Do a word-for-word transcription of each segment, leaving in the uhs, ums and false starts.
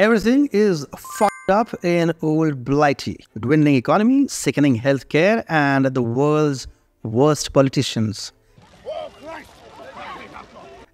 Everything is fucked up in old Blighty. Dwindling economy, sickening healthcare, and the world's worst politicians.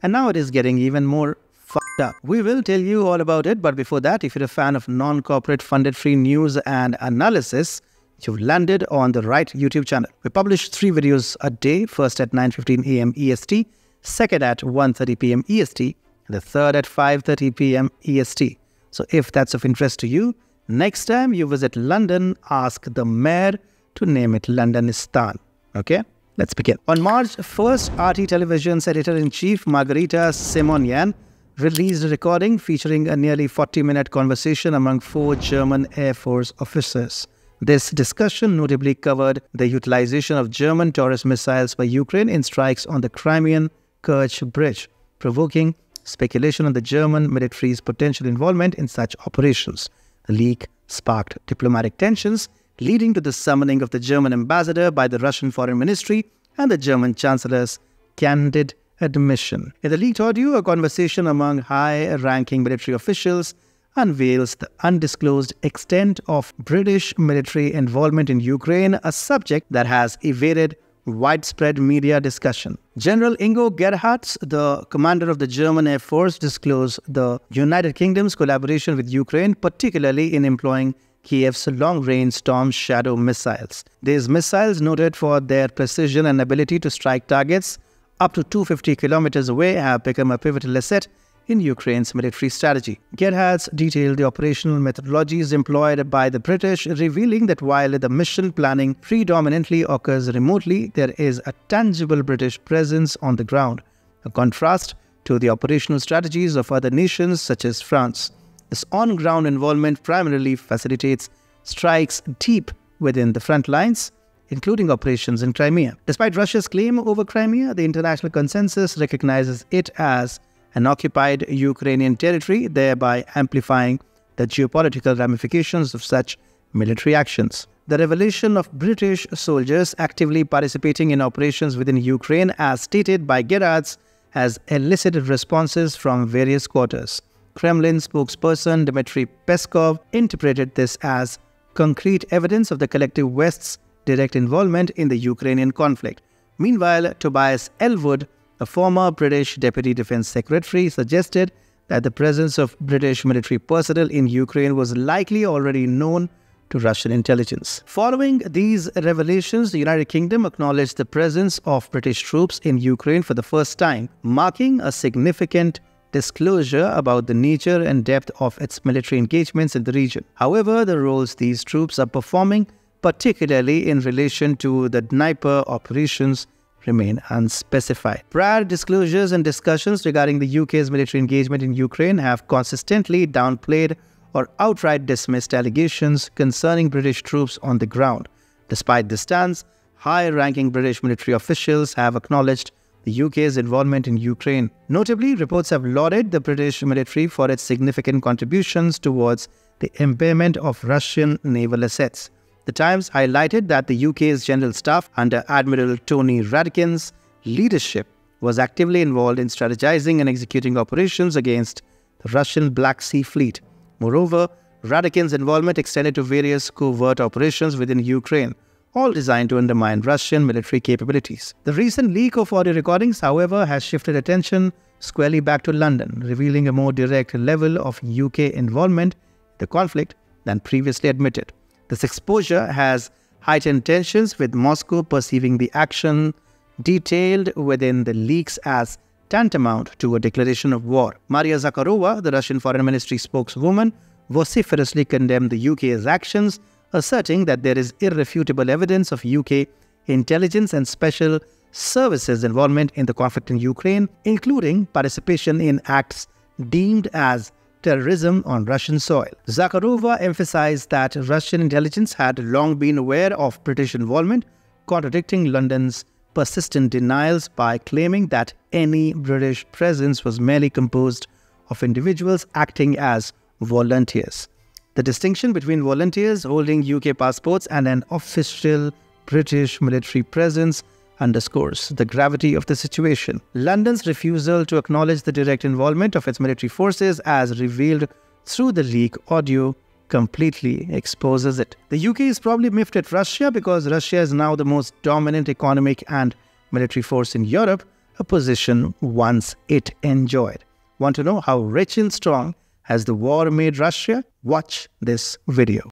And now it is getting even more fucked up. We will tell you all about it, but before that, if you're a fan of non-corporate funded free news and analysis, you've landed on the right YouTube channel. We publish three videos a day, first at nine fifteen A M E S T, second at one thirty P M E S T, and the third at five thirty P M E S T. So if that's of interest to you, next time you visit London, ask the mayor to name it Londonistan. Okay, let's begin. On March first, R T Television's editor-in-chief Margarita Simonyan released a recording featuring a nearly forty-minute conversation among four German Air Force officers. This discussion notably covered the utilization of German Taurus missiles by Ukraine in strikes on the Crimean Kerch Bridge, provoking speculation on the German military's potential involvement in such operations. The leak sparked diplomatic tensions, leading to the summoning of the German ambassador by the Russian Foreign Ministry and the German Chancellor's candid admission. In the leaked audio, a conversation among high-ranking military officials unveils the undisclosed extent of British military involvement in Ukraine, a subject that has evaded widespread media discussion. General Ingo Gerhartz, the commander of the German Air Force, disclosed the United Kingdom's collaboration with Ukraine, particularly in employing Kiev's long-range Storm Shadow missiles. These missiles, noted for their precision and ability to strike targets up to two hundred fifty kilometers away, have become a pivotal asset in Ukraine's military strategy. Gerhartz detailed the operational methodologies employed by the British, revealing that while the mission planning predominantly occurs remotely, there is a tangible British presence on the ground, a contrast to the operational strategies of other nations such as France. This on-ground involvement primarily facilitates strikes deep within the front lines, including operations in Crimea. Despite Russia's claim over Crimea, the international consensus recognizes it as an occupied Ukrainian territory, thereby amplifying the geopolitical ramifications of such military actions. The revelation of British soldiers actively participating in operations within Ukraine, as stated by Gerhartz, has elicited responses from various quarters. Kremlin spokesperson Dmitry Peskov interpreted this as concrete evidence of the collective West's direct involvement in the Ukrainian conflict. Meanwhile, Tobias Ellwood, a former British Deputy Defense Secretary, suggested that the presence of British military personnel in Ukraine was likely already known to Russian intelligence. Following these revelations, the United Kingdom acknowledged the presence of British troops in Ukraine for the first time, marking a significant disclosure about the nature and depth of its military engagements in the region. However, the roles these troops are performing, particularly in relation to the Dnieper operations, remain unspecified. Prior disclosures and discussions regarding the U K's military engagement in Ukraine have consistently downplayed or outright dismissed allegations concerning British troops on the ground. Despite this stance, high-ranking British military officials have acknowledged the U K's involvement in Ukraine. Notably, reports have lauded the British military for its significant contributions towards the impairment of Russian naval assets. The Times highlighted that the U K's General Staff, under Admiral Tony Radakin's leadership, was actively involved in strategizing and executing operations against the Russian Black Sea Fleet. Moreover, Radakin's involvement extended to various covert operations within Ukraine, all designed to undermine Russian military capabilities. The recent leak of audio recordings, however, has shifted attention squarely back to London, revealing a more direct level of U K involvement in the conflict than previously admitted. This exposure has heightened tensions, with Moscow perceiving the action detailed within the leaks as tantamount to a declaration of war. Maria Zakharova, the Russian Foreign Ministry spokeswoman, vociferously condemned the U K's actions, asserting that there is irrefutable evidence of U K intelligence and special services involvement in the conflict in Ukraine, including participation in acts deemed as terrorism on Russian soil. Zakharova emphasized that Russian intelligence had long been aware of British involvement, contradicting London's persistent denials by claiming that any British presence was merely composed of individuals acting as volunteers. The distinction between volunteers holding U K passports and an official British military presence underscores the gravity of the situation. London's refusal to acknowledge the direct involvement of its military forces, as revealed through the leak audio completely exposes it. The U K is probably miffed at Russia because Russia is now the most dominant economic and military force in Europe, a position once it enjoyed. Want to know how rich and strong has the war made Russia? Watch this video.